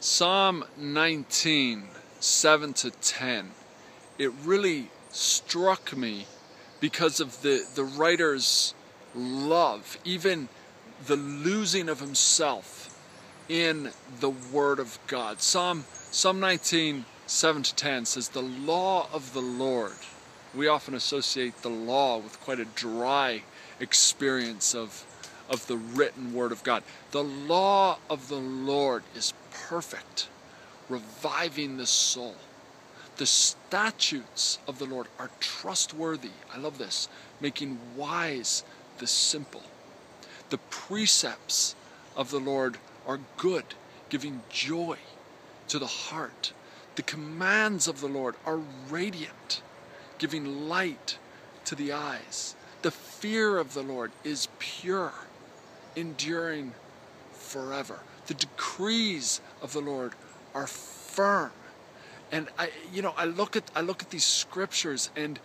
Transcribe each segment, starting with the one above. Psalm 19, 7 to 10, it really struck me because of the writer's love, even the losing of himself in the Word of God. Psalm 19, 7 to 10 says, "The law of the Lord." We often associate the law with quite a dry experience of the written Word of God. "The law of the Lord is perfect, reviving the soul. The statutes of the Lord are trustworthy." I love this. "Making wise the simple. The precepts of the Lord are good, giving joy to the heart. The commands of the Lord are radiant, giving light to the eyes. The fear of the Lord is pure, enduring forever. The decrees of the Lord are firm." And I look at these scriptures, and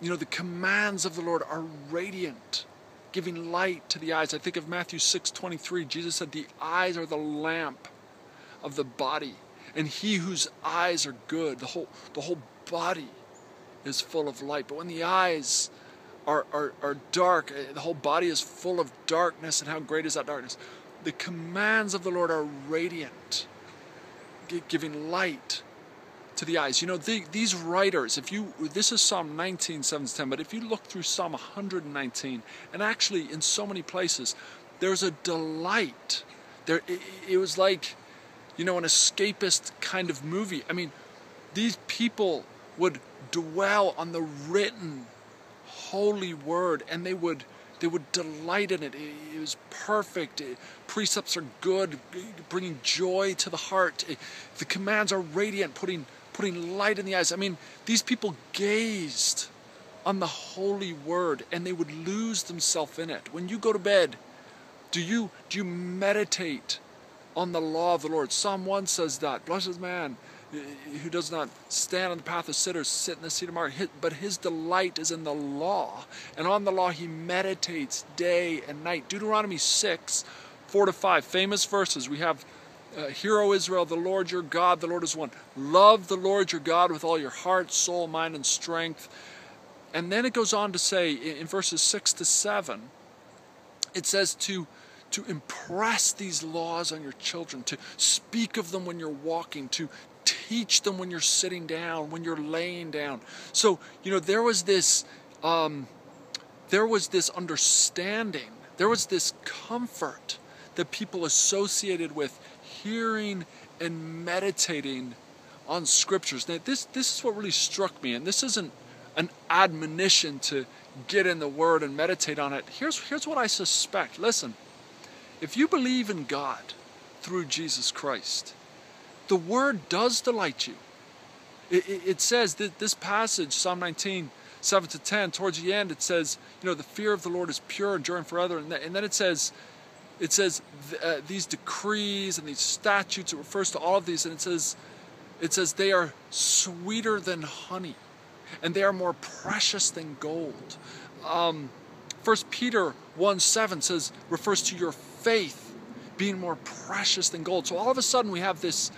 the commands of the Lord are radiant, giving light to the eyes. I think of Matthew 6:23. Jesus said, "The eyes are the lamp of the body, and he whose eyes are good, the whole body is full of light." But when the eyes are dark, the whole body is full of darkness, and how great is that darkness? The commands of the Lord are radiant, giving light to the eyes. These writers, this is Psalm 19, 7-10, but if you look through Psalm 119, and actually in so many places, there's a delight. It was like, an escapist kind of movie. I mean, these people would dwell on the written holy word, and they would delight in it. It was perfect. Precepts are good, bringing joy to the heart. The commands are radiant, putting light in the eyes. I mean, these people gazed on the holy word, and they would lose themselves in it. When you go to bed, do you meditate on the law of the Lord? Psalm 1 says that. "Blessed is man who does not stand on the path of sinners, sit in the seat of mockers, but his delight is in the law, and on the law he meditates day and night." Deuteronomy 6, 4-5, famous verses. We have, "Hear, O Israel, the Lord your God, the Lord is one. Love the Lord your God with all your heart, soul, mind, and strength." And then it goes on to say, in verses 6-7, it says to impress these laws on your children, to speak of them when you're walking, to teach them when you're sitting down, when you're laying down. So, there was this understanding, there was this comfort that people associated with hearing and meditating on scriptures. Now, this is what really struck me, and this isn't an admonition to get in the Word and meditate on it. Here's what I suspect. Listen, if you believe in God through Jesus Christ, the Word does delight you. It says that this passage, Psalm 19, 7-10, towards the end, it says, the fear of the Lord is pure, enduring forever. And then it says these decrees and these statutes. It refers to all of these, and it says they are sweeter than honey, and they are more precious than gold. 1 Peter 1:7 refers to your faith being more precious than gold. So all of a sudden we have this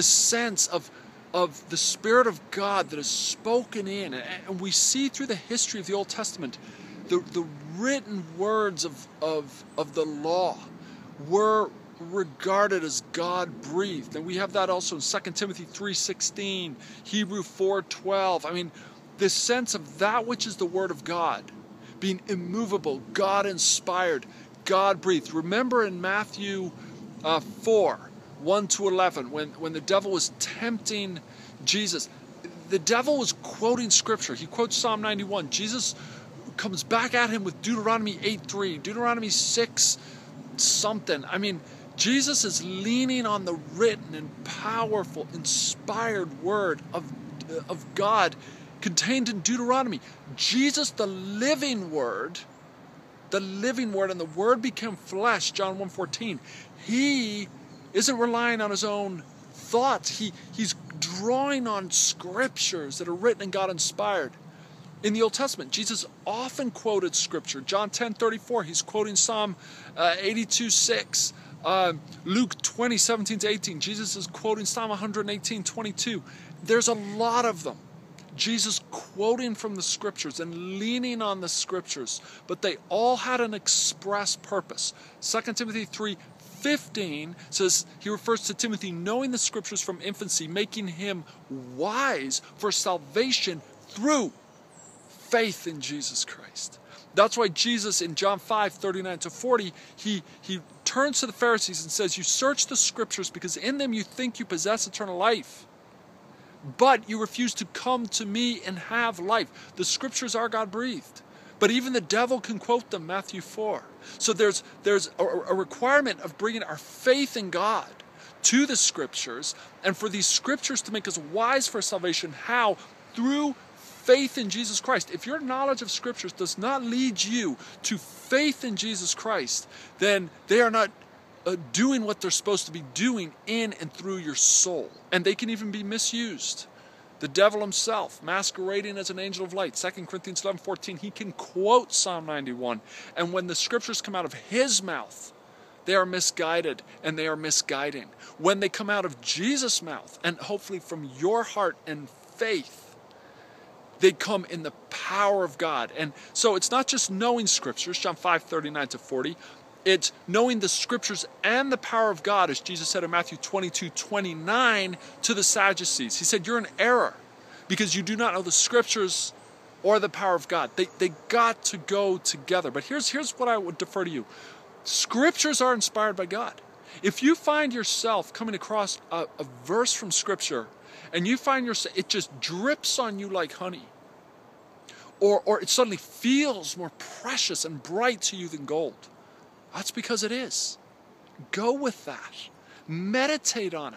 sense of the Spirit of God that is spoken in. And we see through the history of the Old Testament, the written words of the law were regarded as God-breathed. And we have that also in 2 Timothy 3:16, Hebrews 4:12. I mean, this sense of that which is the Word of God being immovable, God-inspired, God-breathed. Remember in Matthew 4, 1-11, when the devil was tempting Jesus, the devil was quoting Scripture. He quotes Psalm 91. Jesus comes back at him with Deuteronomy 8:3, Deuteronomy 6 something. I mean, Jesus is leaning on the written and powerful, inspired Word of God contained in Deuteronomy. Jesus, the living word, and the Word became flesh, John 1:14. He isn't relying on his own thoughts. He's drawing on scriptures that are written and God-inspired. In the Old Testament, Jesus often quoted scripture. John 10:34, he's quoting Psalm 82:6, Luke 20, 17 to 18, Jesus is quoting Psalm 118, 22. There's a lot of them. Jesus quoting from the scriptures and leaning on the scriptures, but they all had an express purpose. 2 Timothy 3:15 says, he refers to Timothy knowing the scriptures from infancy, making him wise for salvation through faith in Jesus Christ. That's why Jesus in John 5:39 to 40, he turns to the Pharisees and says, you search the scriptures because in them you think you possess eternal life, but you refuse to come to me and have life. The scriptures are God-breathed, but even the devil can quote them, Matthew 4. So there's a requirement of bringing our faith in God to the scriptures and for these scriptures to make us wise for salvation. How? Through faith in Jesus Christ. If your knowledge of scriptures does not lead you to faith in Jesus Christ, then they are not doing what they're supposed to be doing in and through your soul. And they can even be misused. The devil himself, masquerading as an angel of light, 2 Corinthians 11:14, he can quote Psalm 91. And when the scriptures come out of his mouth, they are misguided and they are misguiding. When they come out of Jesus' mouth, and hopefully from your heart and faith, they come in the power of God. And so it's not just knowing scriptures, John 5:39 to 40. It's knowing the scriptures and the power of God, as Jesus said in Matthew 22:29 to the Sadducees. He said, you're in error because you do not know the scriptures or the power of God. They got to go together. But here's what I would defer to you. Scriptures are inspired by God. If you find yourself coming across a verse from scripture and you find yourself, it just drips on you like honey, or it suddenly feels more precious and bright to you than gold, that's because it is. Go with that. Meditate on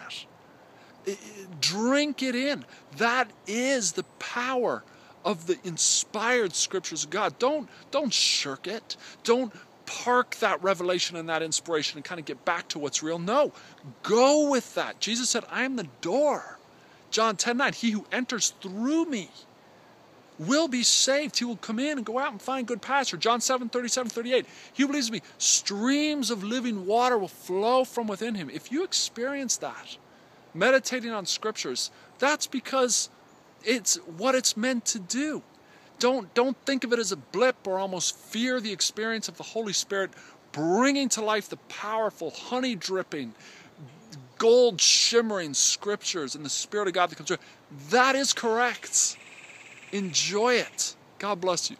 it. Drink it in. That is the power of the inspired scriptures of God. Don't shirk it. Don't park that revelation and that inspiration and kind of get back to what's real. No, go with that. Jesus said, I am the door. John 10:9, he who enters through me will be saved. He will come in and go out and find good pasture. John 7:37, 38, he who believes in me, streams of living water will flow from within him. If you experience that, meditating on scriptures, that's because it's what it's meant to do. Don't think of it as a blip or almost fear the experience of the Holy Spirit bringing to life the powerful, honey-dripping, gold-shimmering scriptures and the Spirit of God that comes through. That is correct. Enjoy it. God bless you.